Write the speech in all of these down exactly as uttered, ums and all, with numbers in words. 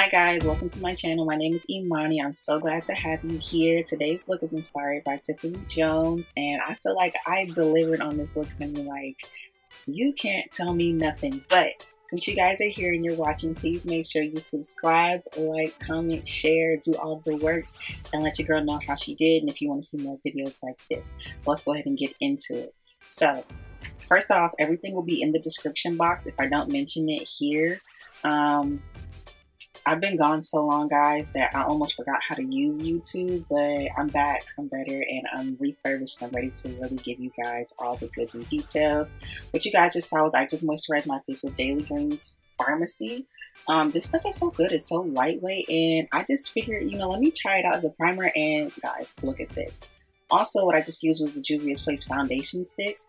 Hi guys, welcome to my channel. My name is Imani. I'm so glad to have you here. Today's look is inspired by Tiffany Jones, and I feel like I delivered on this look and like, you can't tell me nothing. But since you guys are here and you're watching, please make sure you subscribe, like, comment, share, do all the works, and let your girl know how she did and if you want to see more videos like this. Let's go ahead and get into it. So, first off, everything will be in the description box if I don't mention it here. Um, I've been gone so long, guys, that I almost forgot how to use YouTube, but I'm back, I'm better, and I'm refurbished. I'm ready to really give you guys all the good and details. What you guys just saw was I just moisturized my face with Daily Greens Pharmacy. Um, this stuff is so good. It's so lightweight, and I just figured, you know, let me try it out as a primer, and guys, look at this. Also, what I just used was the Juvia's Place foundation sticks.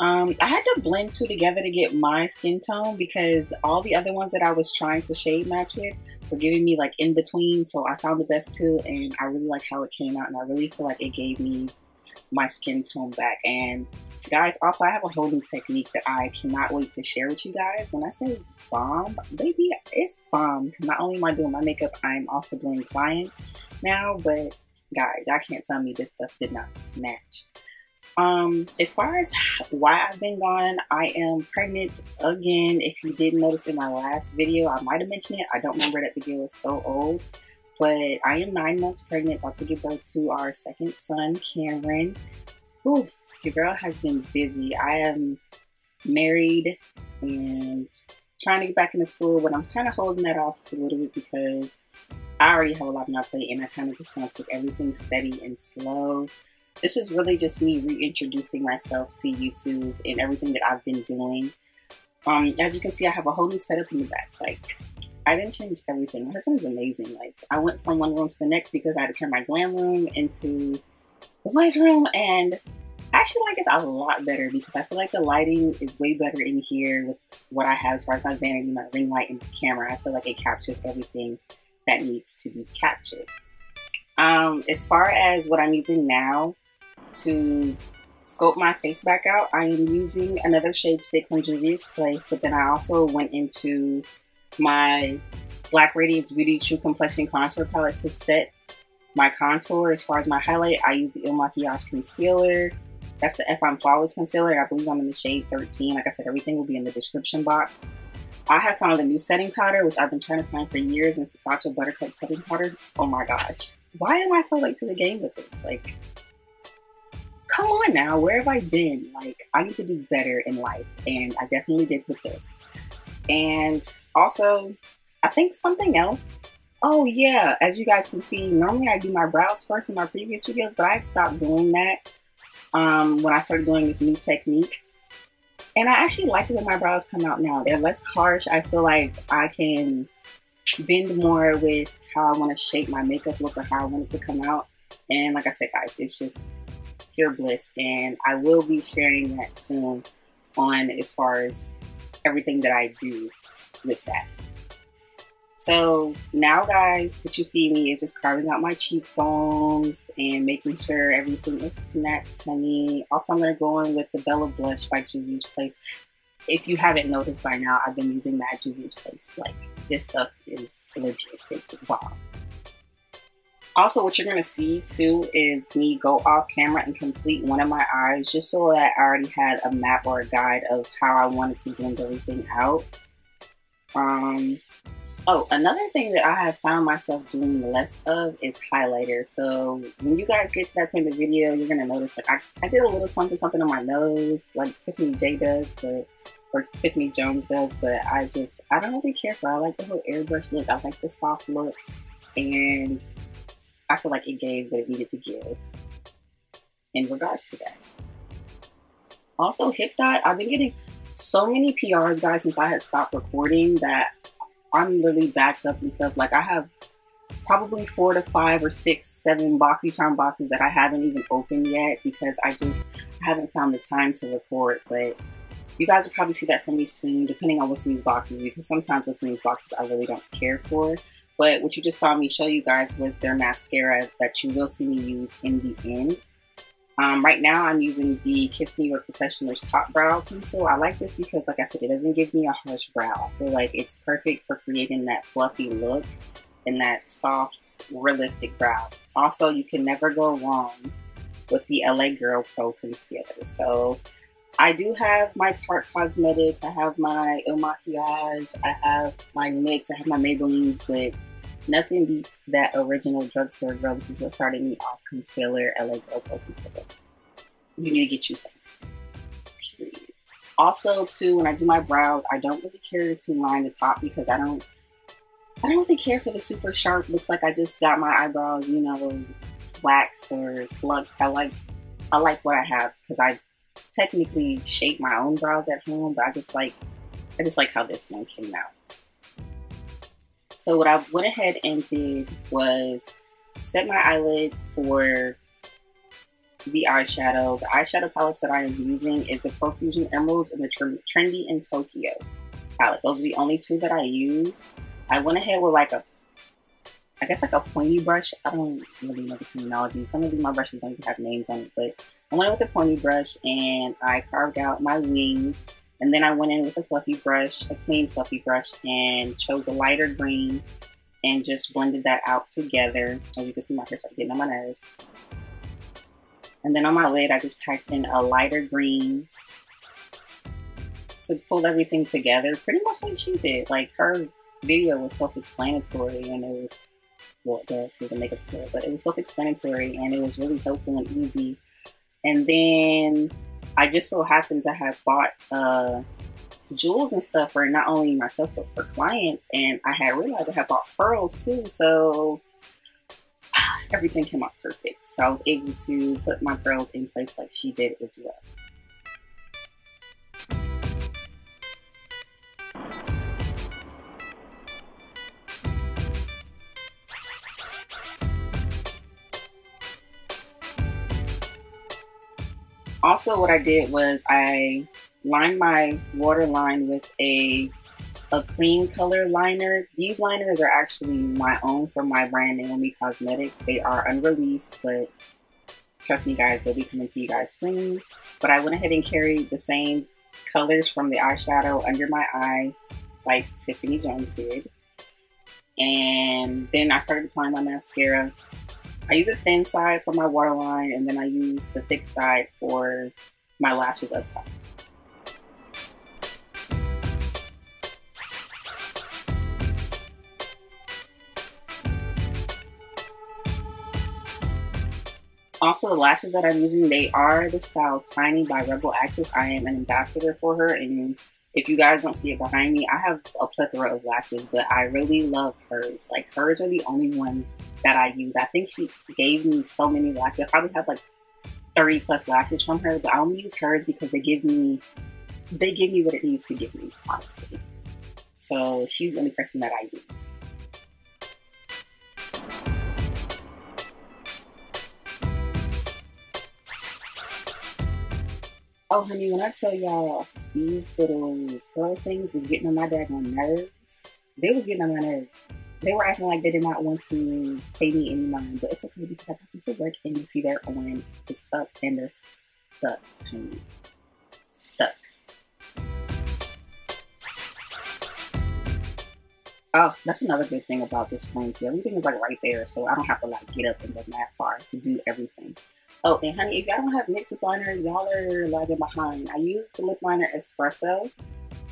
Um, I had to blend two together to get my skin tone because all the other ones that I was trying to shade match with were giving me like in between. So I found the best two, and I really like how it came out, and I really feel like it gave me my skin tone back. And guys, also I have a whole new technique that I cannot wait to share with you guys. When I say bomb, baby, it's bomb. Not only am I doing my makeup, I'm also doing clients now, but guys, y'all can't tell me this stuff did not snatch. Um, as far as why I've been gone, I am pregnant again. If you didn't notice in my last video, I might have mentioned it. I don't remember, that video is so old. But I am nine months pregnant, about to give birth to our second son, Cameron. Ooh, your girl has been busy. I am married and trying to get back into school, but I'm kind of holding that off just a little bit because I already have a lot on my plate, and I kind of just want to take everything steady and slow. This is really just me reintroducing myself to YouTube and everything that I've been doing. Um, as you can see, I have a whole new setup in the back. Like, I didn't change everything. My husband is amazing. Like, I went from one room to the next because I had to turn my glam room into the boys' room, and I actually like this a lot better because I feel like the lighting is way better in here with what I have as far as my vanity, my ring light, and the camera. I feel like it captures everything that needs to be captured. Um, as far as what I'm using now to sculpt my face back out, I am using another shade stick from Juvia's Place, but then I also went into my Black Radiance Beauty True Complexion Contour Palette to set my contour. As far as my highlight, I use the Il Makiage Concealer. That's the F I'm Flawless Concealer. I believe I'm in the shade thirteen. Like I said, everything will be in the description box. I have found a new setting powder, which I've been trying to find for years, and it's the Sacha Buttercup setting powder. Oh my gosh. Why am I so late to the game with this? Like, come on now. Where have I been? Like, I need to do better in life, and I definitely did with this. And also, I think something else. Oh yeah, as you guys can see, normally I do my brows first in my previous videos, but I had stopped doing that um, when I started doing this new technique. And I actually like it when my brows come out now. They're less harsh. I feel like I can bend more with how I want to shape my makeup look or how I want it to come out. And like I said, guys, it's just pure bliss. And I will be sharing that soon on as far as everything that I do with that. So now, guys, what you see me is just carving out my cheekbones and making sure everything is snatched, honey. Also, I'm going to go in with the Bella Blush by Juvia's Place. If you haven't noticed by now, I've been using that Juvia's Place. Like, this stuff is legit. It's bomb. Also, what you're going to see, too, is me go off camera and complete one of my eyes just so that I already had a map or a guide of how I wanted to blend everything out. Um... Oh, another thing that I have found myself doing less of is highlighter. So when you guys get to that point in the video, you're going to notice that I, I did a little something something on my nose, like Tiffany J does, but, or Tiffany Jones does, but I just, I don't really care for it. I like the whole airbrush look. I like the soft look, and I feel like it gave what it needed to give in regards to that. Also, hip dot. I've been getting so many P Rs, guys, since I had stopped recording that I'm literally backed up and stuff. Like, I have probably four to five or six, seven BoxyCharm boxes that I haven't even opened yet because I just haven't found the time to record. But you guys will probably see that from me soon, depending on what's in these boxes, because sometimes what's in these boxes I really don't care for. But what you just saw me show you guys was their mascara that you will see me use in the end. Um, right now, I'm using the Kiss New York Professionals Top Brow Pencil. I like this because, like I said, it doesn't give me a harsh brow. I feel like it's perfect for creating that fluffy look in that soft, realistic brow. Also, you can never go wrong with the L A Girl Pro Concealer. So I do have my Tarte Cosmetics, I have my Il Makiage, I have my NYX, I have my Maybellines, but nothing beats that original drugstore girl. This is what started me off, concealer, L A Girl Pro Concealer. You need to get you some. Period. Also, too, when I do my brows, I don't really care to line the top because I don't, I don't really care for the super sharp. Looks like I just got my eyebrows, you know, waxed or plucked. I like, I like what I have because I technically shape my own brows at home, but I just like, I just like how this one came out. So what I went ahead and did was set my eyelid for the eyeshadow. The eyeshadow palettes that I am using is the Profusion Emeralds and the Trendy in Tokyo palette. Those are the only two that I use. I went ahead with like a, I guess like a pointy brush. I don't really know the terminology. Some of my brushes don't even have names on it, but I went in with a pointy brush and I carved out my wing. And then I went in with a fluffy brush, a clean fluffy brush, and chose a lighter green and just blended that out together. As you can see, my hair started getting on my nerves. And then on my lid, I just packed in a lighter green to pull everything together, pretty much like she did. Like, her video was self-explanatory, and it was, well, there was a makeup tutorial, but it was self-explanatory, and it was really helpful and easy. And then I just so happened to have bought uh, jewels and stuff for not only myself, but for clients, and I had realized I had bought pearls, too, so everything came out perfect. So I was able to put my pearls in place like she did as well. Also, what I did was I lined my waterline with a a clean color liner. These liners are actually my own from my brand, Naomi Cosmetics. They are unreleased, but trust me guys, they'll be coming to you guys soon. But I went ahead and carried the same colors from the eyeshadow under my eye, like Tiffany Jones did. And then I started applying my mascara. I use a thin side for my waterline, and then I use the thick side for my lashes up top. Also, the lashes that I'm using, they are the style Tiny by Rebel Access. I am an ambassador for her, and if you guys don't see it behind me, I have a plethora of lashes, but I really love hers. Like, hers are the only one that I use. I think she gave me so many lashes. I probably have like thirty plus lashes from her, but I only use hers because they give me, they give me what it needs to give me, honestly. So she's the only person that I use. Oh, honey, when I tell y'all these little pearl things was getting on my daggone nerves, they was getting on my nerves. They were acting like they did not want to pay me any mind, but it's okay because I got them to work, and you see they're on, it's up, and they're stuck, honey. Stuck. Oh, that's another good thing about this frame too. Everything is like right there, so I don't have to like get up and go that far to do everything. Oh, and honey, if y'all don't have NYX lip liner, y'all are lagging behind. I used the lip liner Espresso,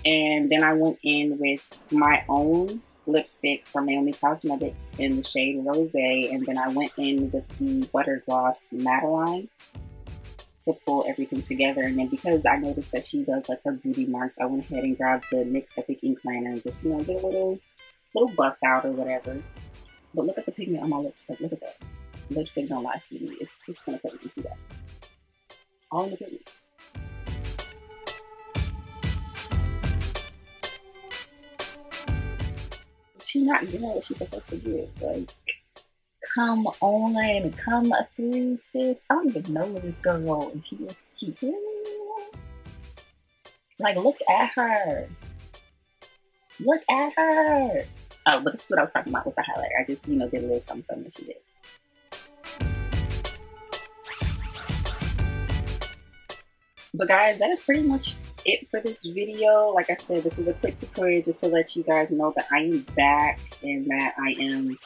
and then I went in with my own lipstick from Naomi Cosmetics in the shade Rose, and then I went in with the Butter Gloss Madeline to pull everything together. And then because I noticed that she does like her beauty marks, I went ahead and grabbed the NYX Epic Ink Liner and just, you know, get a little, little buff out or whatever. But look at the pigment on my lipstick. Look at that. Lipstick don't last for me. It's gonna put me to that. All in the pigment. She's not doing what she's supposed to do. Like, come on, come through, sis. I don't even know this girl, and she just keeps like, look at her. Look at her. Oh, but this is what I was talking about with the highlighter. I just, you know, did a little something, something that she did. But guys, that is pretty much it for this video. Like I said, this was a quick tutorial just to let you guys know that I am back and that I am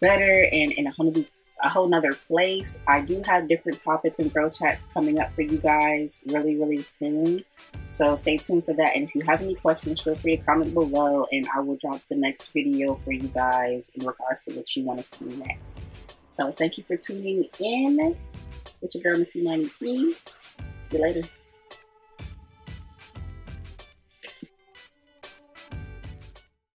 better and in a whole new, a whole nother place. I do have different topics and girl chats coming up for you guys really, really soon. So stay tuned for that. And if you have any questions, feel free to comment below and I will drop the next video for you guys in regards to what you want to see next. So thank you for tuning in. It's your girl, Miss Imani P. See you later.